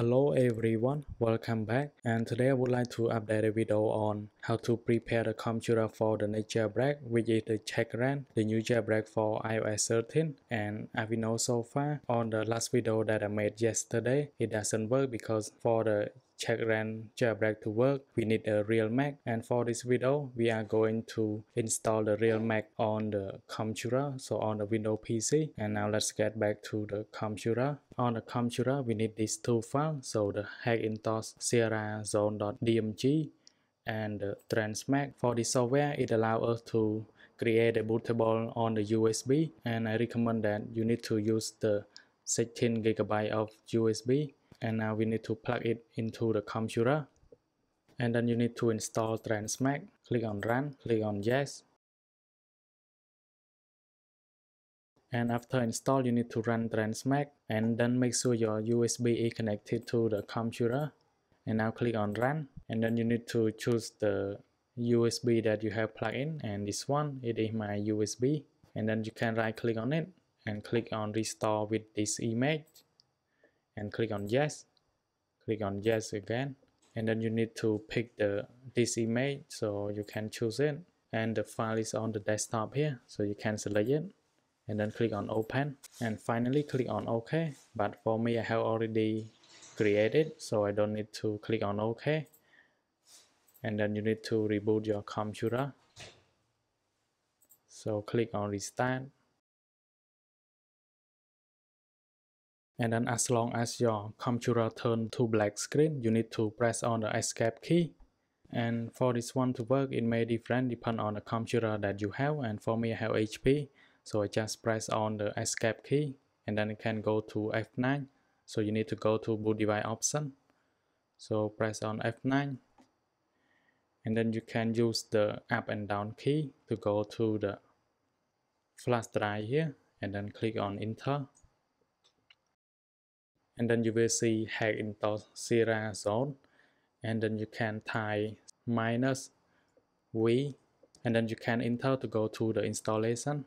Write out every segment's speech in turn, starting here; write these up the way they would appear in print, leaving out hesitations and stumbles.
Hello everyone, welcome back, and today I would like to update a video on how to prepare the computer for the next jailbreak, which is the CheckRa1n, the new jailbreak for iOS 13. And as we know so far, on the last video that I made yesterday, it doesn't work because for the CheckRa1n jailbreak to work, we need a real Mac, and for this video we are going to install the real Mac on the computer, so on the Windows PC. And now let's get back to the computer. On the computer we need these two files, so the hackintosh Sierra zone.dmg and the TransMac. For this software, it allows us to create a bootable on the USB, and I recommend that you need to use the 16 GB of USB. And now we need to plug it into the computer, and then you need to install TransMac. Click on Run, click on Yes, and after install you need to run TransMac, and then make sure your USB is connected to the computer. And now click on Run, and then you need to choose the USB that you have plugged in, and this one, it is my USB. And then you can right click on it and click on Restore with this image, and click on Yes, click on Yes again. And then you need to pick this image, so you can choose it, and the file is on the desktop here, so you can select it, and then click on Open, and finally click on OK. But for me, I have already created, so I don't need to click on OK. And then you need to reboot your computer, so click on Restart. And then as long as your computer turns to black screen, you need to press on the escape key. And for this one to work, it may different depend on the computer that you have, and for me I have HP, so I just press on the escape key, and then it can go to F9. So you need to go to boot device option, so press on F9, and then you can use the up and down key to go to the flash drive here, and then click on Enter. And then you will see hackintosh Sierra zone, and then you can type -v, and then you can enter to go to the installation.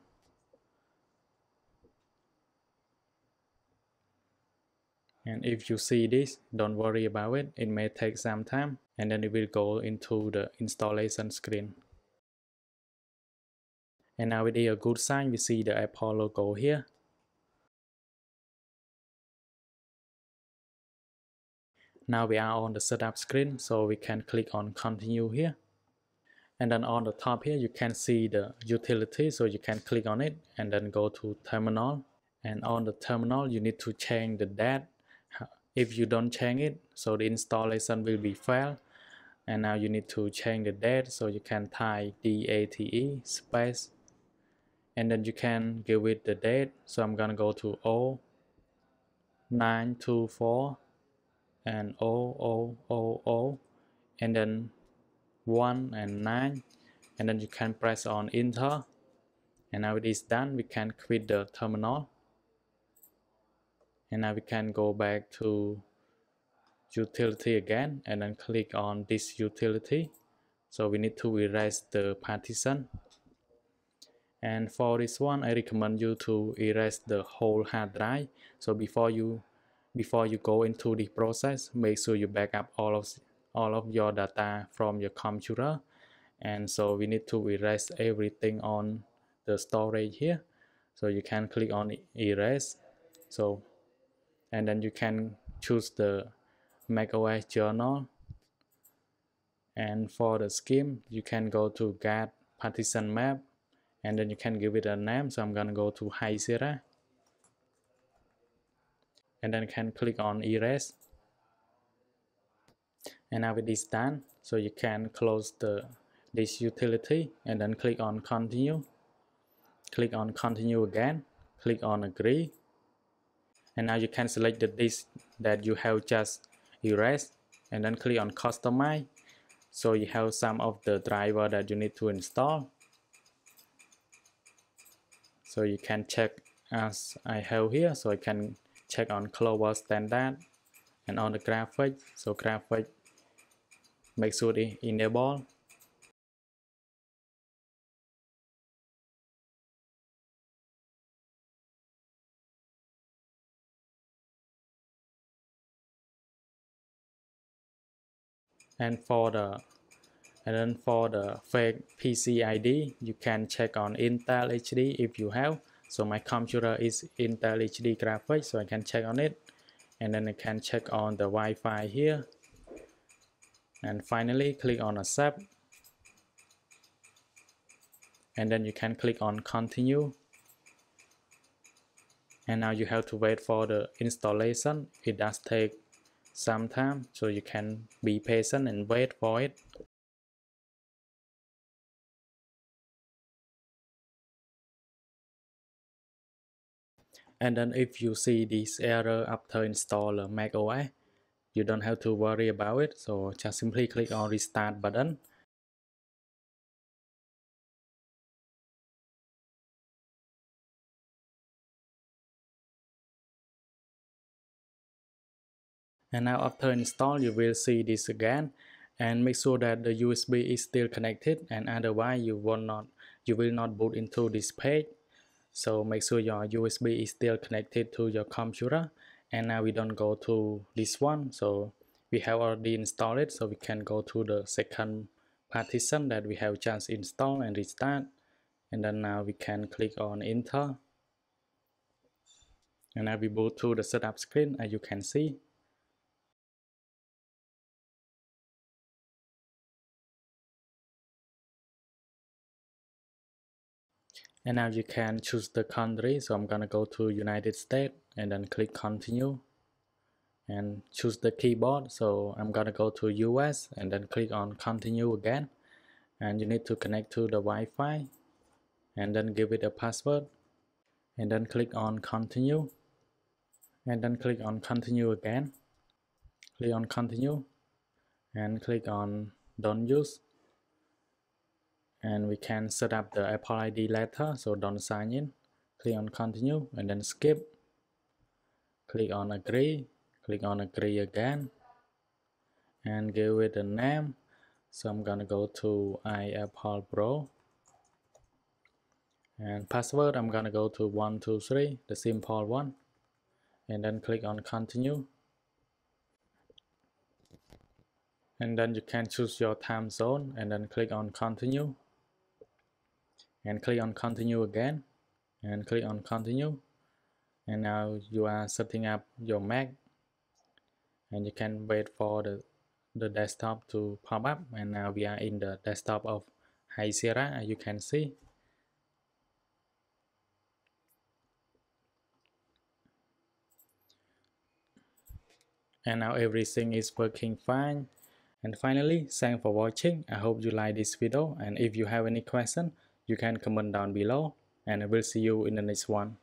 And if you see this, don't worry about it, it may take some time, and then it will go into the installation screen. And now it is a good sign, we see the Apple logo here. Now we are on the setup screen, so we can click on Continue here. And then on the top here, you can see the utility, so you can click on it and then go to Terminal. And on the terminal, you need to change the date. If you don't change it, so the installation will be failed. And now you need to change the date, so you can type DATE space. And then you can give it the date, so I'm gonna go to 0924. And 0000, and then 1 and 9, and then you can press on Enter. And now it is done, we can quit the terminal, and now we can go back to utility again, and then click on this utility. So we need to erase the partition, and for this one I recommend you to erase the whole hard drive. So before you go into the process, make sure you back up all of your data from your computer. And so we need to erase everything on the storage here, so you can click on Erase. So, and then you can choose the macOS journal, and for the scheme you can go to Guard Partition Map, and then you can give it a name. So I'm gonna go to High Sierra, and then you can click on Erase. And now it is done, so you can close this utility, and then click on Continue, click on Continue again, click on Agree. And now you can select the disk that you have just erased, and then click on Customize, so you have some of the driver that you need to install. So you can check as I have here, so I can check on Clover standard, and on the graphics, so graphics, make sure it enable. And then for the fake PC ID, you can check on Intel HD if you have. So my computer is Intel HD graphics, so I can check on it. And then I can check on the Wi-Fi here. And finally, click on accept. And then you can click on continue. And now you have to wait for the installation. It does take some time, so you can be patient and wait for it. And then if you see this error after install macOS, you don't have to worry about it. So just simply click on restart button. And now after install, you will see this again, and make sure that the USB is still connected, and otherwise you will not boot into this page. So make sure your USB is still connected to your computer. And now we don't go to this one, so we have already installed it, so we can go to the second partition that we have just installed and restart. And then now we can click on enter, and now we boot to the setup screen, as you can see. And now you can choose the country, so I'm gonna go to United States and then click continue. And choose the keyboard, so I'm gonna go to US and then click on continue again. And you need to connect to the Wi-Fi and then give it a password. And then click on continue. And then click on continue again. Click on continue. And click on don't use. And we can set up the Apple ID later, so don't sign in. Click on continue and then skip. Click on agree. Click on agree again. And give it a name. So I'm gonna go to iApplePro. And password, I'm gonna go to 123, the simple one. And then click on continue. And then you can choose your time zone and then click on continue. And click on continue again, and click on continue. And now you are setting up your Mac, and you can wait for the desktop to pop up. And now we are in the desktop of High Sierra, as you can see. And now everything is working fine. And finally, thanks for watching. I hope you like this video, and if you have any question, you can comment down below, and I will see you in the next one.